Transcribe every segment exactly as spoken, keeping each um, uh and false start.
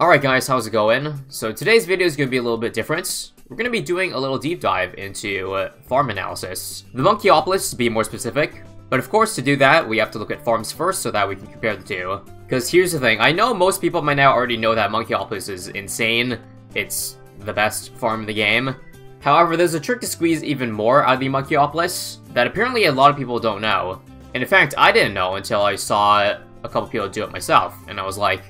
Alright guys, how's it going? So today's video is going to be a little bit different. We're going to be doing a little deep dive into uh, farm analysis. The Monkeyopolis to be more specific, but of course to do that we have to look at farms first so that we can compare the two. Because here's the thing, I know most people by now already know that Monkeyopolis is insane, it's the best farm in the game. However, there's a trick to squeeze even more out of the Monkeyopolis that apparently a lot of people don't know. And in fact, I didn't know until I saw a couple people do it myself, and I was like,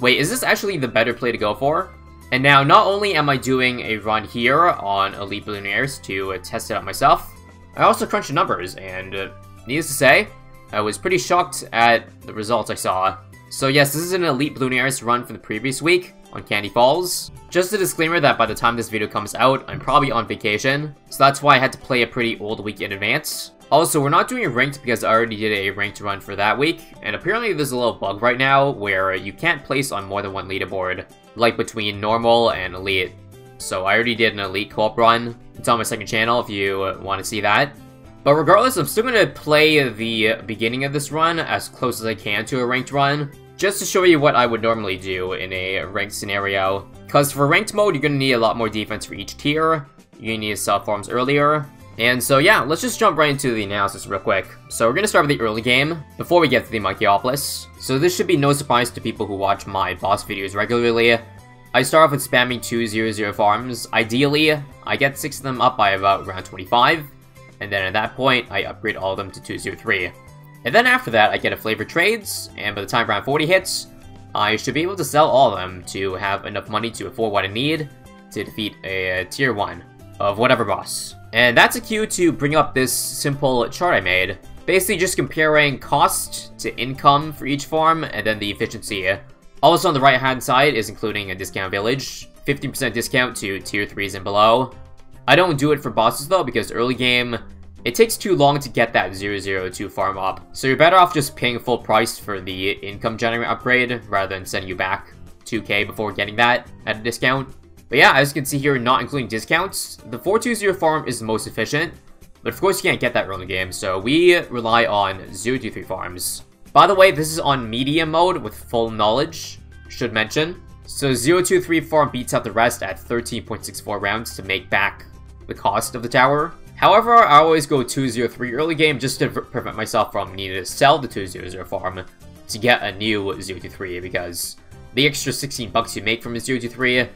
wait, is this actually the better play to go for? And now, not only am I doing a run here on Elite Billionaires to uh, test it out myself, I also crunched numbers, and uh, needless to say, I was pretty shocked at the results I saw. So yes, this is an Elite Billionaires run from the previous week on Candy Falls. Just a disclaimer that by the time this video comes out, I'm probably on vacation, so that's why I had to play a pretty old week in advance. Also, we're not doing a ranked because I already did a ranked run for that week, and apparently there's a little bug right now where you can't place on more than one leaderboard, like between normal and elite. So I already did an elite co-op run. It's on my second channel if you want to see that. But regardless, I'm still going to play the beginning of this run as close as I can to a ranked run, just to show you what I would normally do in a ranked scenario. Because for ranked mode, you're going to need a lot more defense for each tier, you're going to need to sell farms earlier. And so yeah, let's just jump right into the analysis real quick. So we're going to start with the early game, before we get to the Monkeyopolis. So this should be no surprise to people who watch my boss videos regularly. I start off with spamming two zero zero farms. Ideally, I get six of them up by about round twenty-five, and then at that point, I upgrade all of them to two zero three. And then after that, I get a flavor trades, and by the time round forty hits, I should be able to sell all of them to have enough money to afford what I need to defeat a tier one of whatever boss. And that's a cue to bring up this simple chart I made, basically just comparing cost to income for each farm and then the efficiency. Also on the right hand side is including a discount village, fifteen percent discount to tier threes and below. I don't do it for bosses though because early game, it takes too long to get that zero zero two farm up, so you're better off just paying full price for the income generator upgrade rather than sending you back two K before getting that at a discount. But yeah, as you can see here, not including discounts, the four two zero farm is the most efficient, but of course you can't get that early game, so we rely on zero two three farms. By the way, this is on medium mode with full knowledge, should mention. So zero two three farm beats out the rest at thirteen point six four rounds to make back the cost of the tower. However, I always go two zero three early game just to prevent myself from needing to sell the two zero zero farm to get a new zero two three, because the extra sixteen bucks you make from a zero two three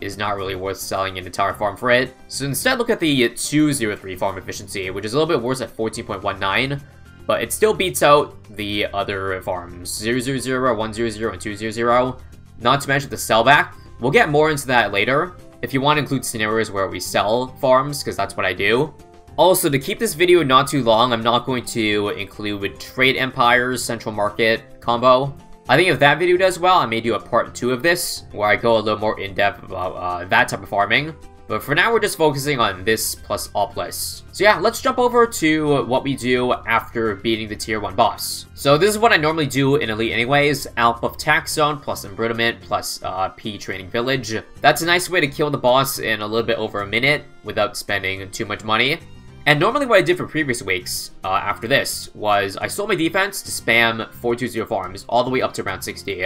is not really worth selling an entire farm for it. So instead look at the two zero three farm efficiency, which is a little bit worse at fourteen point one nine, but it still beats out the other farms, zero zero zero, one zero zero, and two zero zero, not to mention the sellback. We'll get more into that later, if you want to include scenarios where we sell farms, because that's what I do. Also, to keep this video not too long, I'm not going to include Trade Empires, Central Market combo. I think if that video does well, I may do a part two of this, where I go a little more in-depth about uh, that type of farming. But for now, we're just focusing on this plus Opolis. So yeah, let's jump over to what we do after beating the tier one boss. So this is what I normally do in Elite anyways, Alp of Tax Zone plus Embrittlement plus uh, P Training Village. That's a nice way to kill the boss in a little bit over a minute without spending too much money. And normally what I did for previous weeks, uh, after this, was I sold my defense to spam four two zero farms all the way up to round sixty.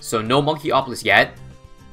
So no Monkeyopolis yet.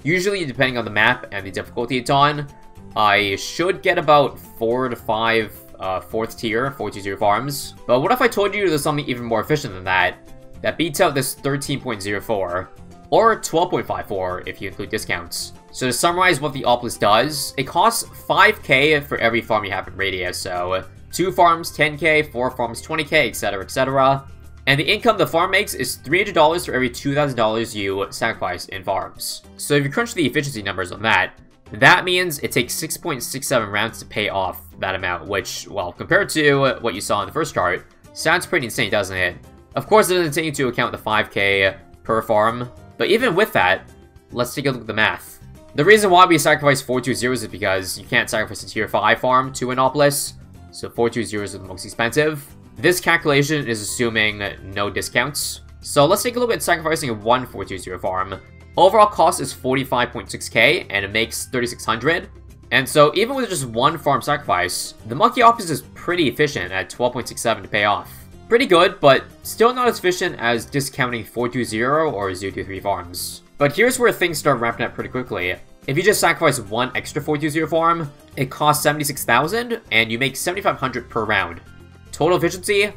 Usually, depending on the map and the difficulty it's on, I should get about four to five uh, fourth tier four two zero farms. But what if I told you there's something even more efficient than that, that beats out this thirteen point zero four, or twelve point five four if you include discounts. So to summarize what the Opolis does, it costs five K for every farm you have in radius, so two farms ten K, four farms twenty K, etc, et cetera. And the income the farm makes is three hundred dollars for every two thousand dollars you sacrifice in farms. So if you crunch the efficiency numbers on that, that means it takes six point six seven rounds to pay off that amount, which, well, compared to what you saw in the first chart, sounds pretty insane, doesn't it? Of course it doesn't take into account the five K per farm, but even with that, let's take a look at the math. The reason why we sacrifice four two zeros is because you can't sacrifice a tier five farm to an Opolis, so four two zeros is the most expensive. This calculation is assuming no discounts. So let's take a look at sacrificing one four two zero farm. Overall cost is forty-five point six K and it makes thirty-six hundred. And so even with just one farm sacrifice, the Monkeyopolis is pretty efficient at twelve point six seven to pay off. Pretty good, but still not as efficient as discounting four two zero or zero two three farms. But here's where things start ramping up pretty quickly. If you just sacrifice one extra four two zero farm, it costs seventy-six thousand, and you make seventy-five hundred per round. Total efficiency,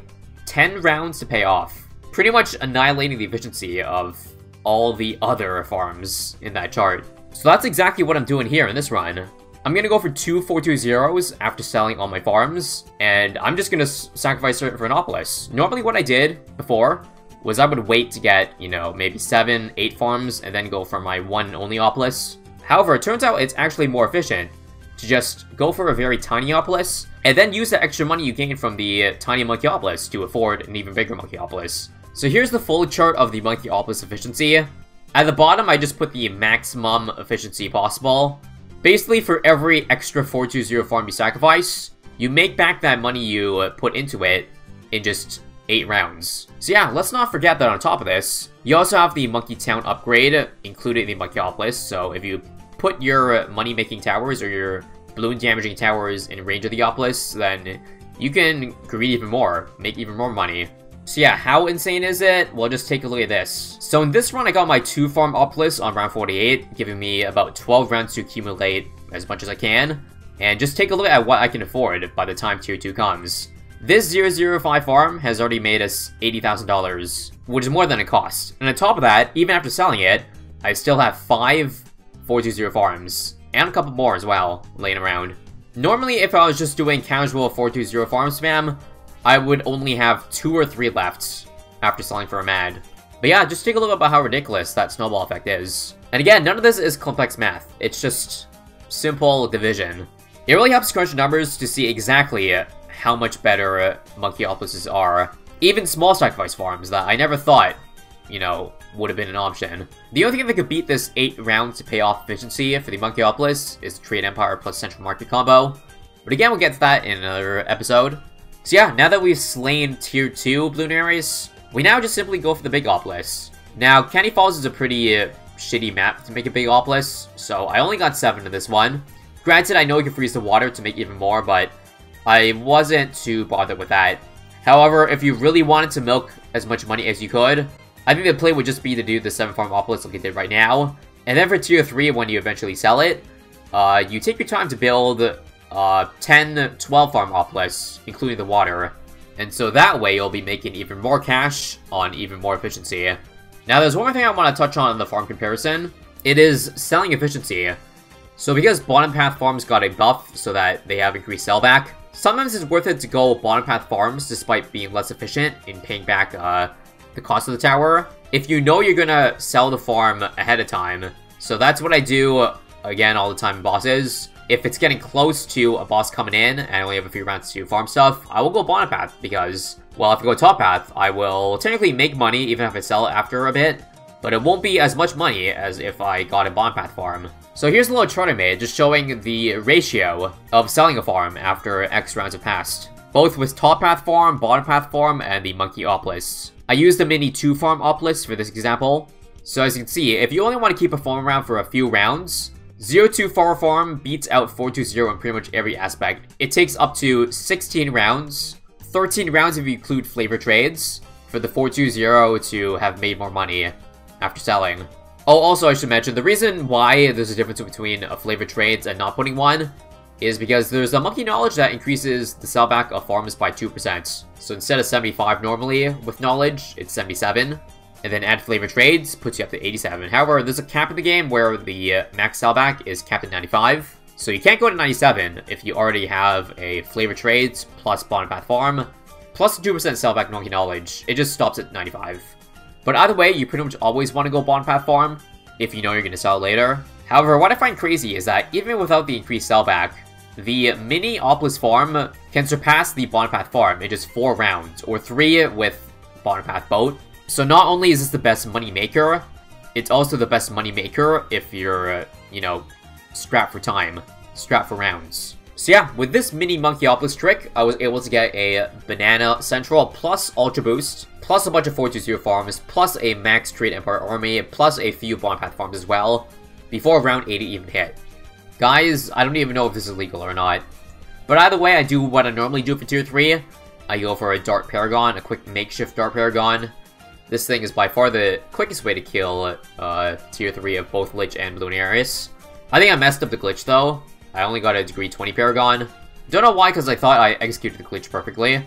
ten rounds to pay off. Pretty much annihilating the efficiency of all the other farms in that chart. So that's exactly what I'm doing here in this run. I'm gonna go for two four two zeros after selling all my farms, and I'm just gonna sacrifice for Rhinopolis. Normally what I did before was I would wait to get, you know, maybe seven, eight farms, and then go for my one and only Opolis. However, it turns out it's actually more efficient to just go for a very tiny Opolis, and then use the extra money you gain from the tiny Monkeyopolis to afford an even bigger Monkeyopolis. So here's the full chart of the Monkeyopolis efficiency. At the bottom, I just put the maximum efficiency possible. Basically, for every extra four two zero farm you sacrifice, you make back that money you put into it in just eight rounds. So yeah, let's not forget that on top of this, you also have the Monkey Town upgrade, including the Monkeyopolis, so if you put your money-making towers or your balloon-damaging towers in range of the Opolis, then you can greed even more, make even more money. So yeah, how insane is it? Well, just take a look at this. So in this run, I got my two farm Opolis on round forty-eight, giving me about twelve rounds to accumulate as much as I can. And just take a look at what I can afford by the time tier two comes. This zero zero five farm has already made us eighty thousand dollars, which is more than it cost. And on top of that, even after selling it, I still have five four two zero farms, and a couple more as well, laying around. Normally, if I was just doing casual four two zero farm spam, I would only have two or three left after selling for a mad. But yeah, just take a look about how ridiculous that snowball effect is. And again, none of this is complex math. It's just simple division. It really helps crunch numbers to see exactly how much better Monkeyopolises are. Even small sacrifice farms that I never thought, you know, would have been an option. The only thing that could beat this eight rounds to pay off efficiency for the Monkeyopolis is Trade Empire plus Central Market combo. But again, we'll get to that in another episode. So yeah, now that we've slain tier two Balloon Ares, we now just simply go for the big Opolis. Now, Candy Falls is a pretty uh, shitty map to make a big Opolis, so I only got seven in this one. Granted, I know you can freeze the water to make even more, but I wasn't too bothered with that. However, if you really wanted to milk as much money as you could, I think the play would just be to do the seven farm Opolis like I did right now. And then for tier three, when you eventually sell it, uh, you take your time to build Uh, ten, twelve farm Opolis, including the water, and so that way you'll be making even more cash on even more efficiency. Now there's one more thing I want to touch on in the farm comparison. It is selling efficiency. So because bottom path farms got a buff so that they have increased sellback, sometimes it's worth it to go bottom path farms despite being less efficient in paying back uh, the cost of the tower, if you know you're gonna sell the farm ahead of time. So that's what I do, again, all the time in bosses. If it's getting close to a boss coming in, and I only have a few rounds to farm stuff, I will go bottom path because, well, if I go top path, I will technically make money even if I sell it after a bit, but it won't be as much money as if I got a bottom path farm. So here's a little chart I made, just showing the ratio of selling a farm after X rounds have passed, both with top path farm, bottom path farm, and the Monkeyopolis. I used the mini two farm Opolis for this example. So as you can see, if you only want to keep a farm around for a few rounds, zero two Far Farm beats out four two zero in pretty much every aspect. It takes up to sixteen rounds, thirteen rounds if you include flavor trades, for the four two zero to have made more money after selling. Oh, also I should mention, the reason why there's a difference between a flavor trades and not putting one is because there's a monkey knowledge that increases the sellback of farms by two percent. So instead of seventy-five normally with knowledge, it's seventy-seven. And then add flavor trades, puts you up to eighty-seven. However, there's a cap in the game where the uh, max sellback is capped at ninety-five. So you can't go to ninety-seven if you already have a flavor trades plus bottom path farm, plus two percent sellback monkey knowledge. It just stops at ninety-five. But either way, you pretty much always want to go bottom path farm if you know you're going to sell later. However, what I find crazy is that even without the increased sellback, the mini Opolis farm can surpass the bottom path farm in just four rounds, or three with bottom path boat. So not only is this the best money maker, it's also the best money maker if you're, uh, you know, strapped for time, strapped for rounds. So yeah, with this mini Monkeyopolis trick, I was able to get a Banana Central plus Ultra Boost, plus a bunch of four two zero farms, plus a max Trade Empire Army, plus a few bottom path farms as well, before round eighty even hit. Guys, I don't even know if this is legal or not. But either way, I do what I normally do for tier three. I go for a Dark Paragon, a quick makeshift Dark Paragon. This thing is by far the quickest way to kill uh, tier three of both Lich and Lunaris. I think I messed up the glitch though. I only got a degree twenty Paragon. Don't know why, because I thought I executed the glitch perfectly.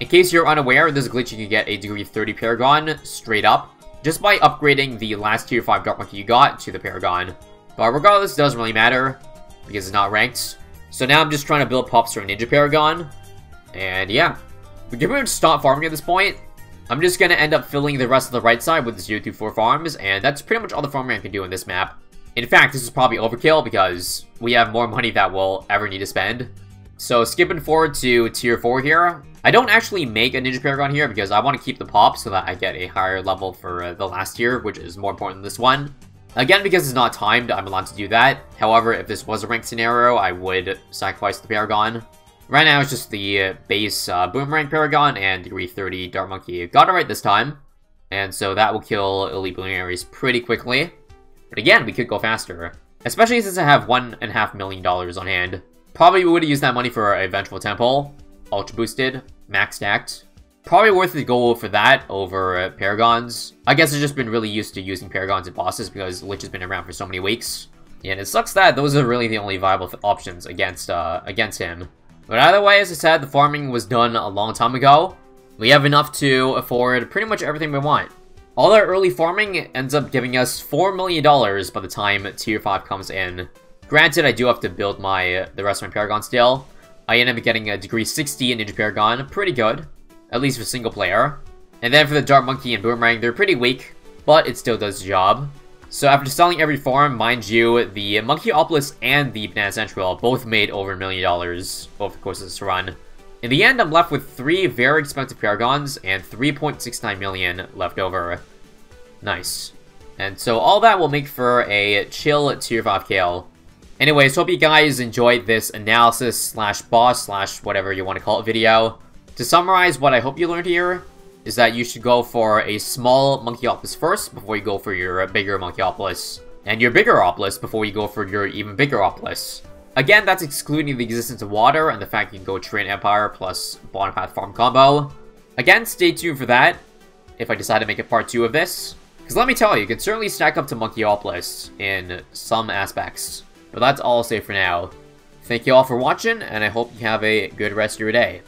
In case you're unaware, this glitch you can get a degree thirty Paragon straight up, just by upgrading the last tier five Dark Monkey you got to the Paragon. But regardless, it doesn't really matter, because it's not ranked. So now I'm just trying to build Pups for a Ninja Paragon. And yeah, we can pretty much stop farming at this point. I'm just going to end up filling the rest of the right side with zero through four farms, and that's pretty much all the farming I can do in this map. In fact, this is probably overkill because we have more money that we'll ever need to spend. So skipping forward to tier four here. I don't actually make a Ninja Paragon here because I want to keep the pop so that I get a higher level for uh, the last tier, which is more important than this one. Again, because it's not timed, I'm allowed to do that. However, if this was a ranked scenario, I would sacrifice the Paragon. Right now, it's just the base uh, Boomerang Paragon and degree thirty Dark Monkey. Got it right this time. And so that will kill Elite Lunaris pretty quickly. But again, we could go faster. Especially since I have one point five million dollars on hand. Probably would have used that money for a Vengeful Temple. Ultra boosted. Max stacked. Probably worth the goal for that over uh, Paragons. I guess I've just been really used to using Paragons and bosses because Lich has been around for so many weeks. And it sucks that those are really the only viable th options against, uh, against him. But either way, as I said, the farming was done a long time ago. We have enough to afford pretty much everything we want. All our early farming ends up giving us four million dollars by the time tier five comes in. Granted, I do have to build my the rest of my Paragon still. I end up getting a degree sixty in Ninja Paragon, pretty good. At least for single player. And then for the Dark Monkey and Boomerang, they're pretty weak, but it still does the job. So after selling every farm, mind you, the Monkeyopolis and the Banana Central both made over a million dollars over the course of this run. In the end, I'm left with three very expensive Paragons and three point six nine million left over. Nice. And so all that will make for a chill tier five kill. Anyways, hope you guys enjoyed this analysis slash boss slash whatever you want to call it video. To summarize, what I hope you learned here is that you should go for a small Monkeyopolis first before you go for your bigger Monkeyopolis, and your bigger Opolis before you go for your even bigger Opolis. Again, that's excluding the existence of water and the fact you can go Terrain Empire plus Bonaparte Farm combo. Again, stay tuned for that if I decide to make a part two of this, because let me tell you, you can certainly stack up to Monkeyopolis in some aspects. But that's all I'll say for now. Thank you all for watching, and I hope you have a good rest of your day.